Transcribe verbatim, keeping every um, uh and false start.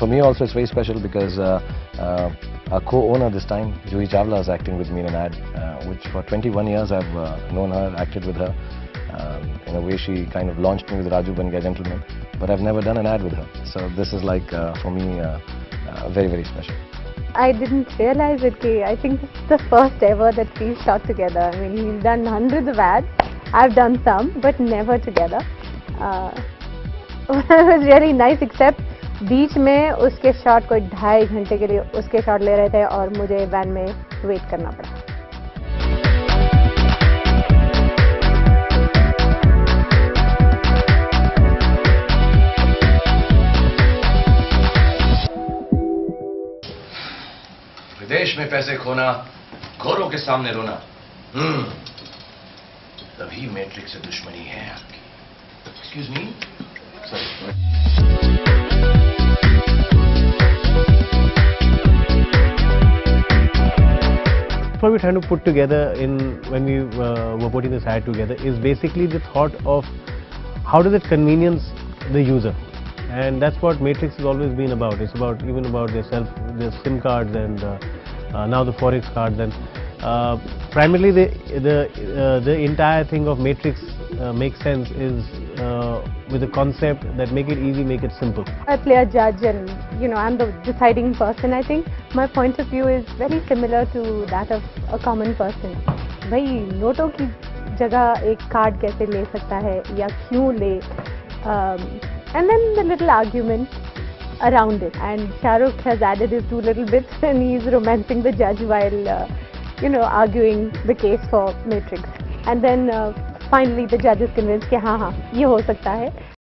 For me also it's very special because uh, uh, our co-owner this time, Juhi Chawla, is acting with me in an ad, uh, which for twenty-one years I've uh, known her, acted with her. Um, in a way she kind of launched me with Raju Ban Gaye Gentleman, but I've never done an ad with her. So this is like, uh, for me, uh, uh, very, very special. I didn't realize it, Ki. I think this is the first ever that we shot together. I mean, he's done hundreds of ads, I've done some, but never together. Uh, it was really nice, except बीच में उसके shot कोई ढाई घंटे के लिए उसके shot ले रहे थे और मुझे वैन में वेट करना पड़ा। विदेश में पैसे खोना, घोरों के सामने रोना, हम्म, तभी मैट्रिक्स से दुश्मनी है आपकी। Excuse me? Sorry. What we're trying to put together in when we uh, were putting this ad together is basically the thought of how does it convenience the user, and that's what Matrix has always been about. It's about even about their self, their SIM cards, and uh, uh, now the Forex cards, and uh, primarily the the uh, the entire thing of Matrix uh, makes sense is uh, with a concept that make it easy, make it simple. I play a judge, and you know I'm the deciding person. I think my point of view is very similar to that of a common person. भाई नोटों की जगह एक card कैसे ले सकता है या क्यों ले? And then the little argument around it. And Shahrukh has added his two little bits, and he's romancing the judge while uh, you know arguing the case for Matrix. And then uh, finally the judge is convinced कि हाँ हाँ ये हो सकता है.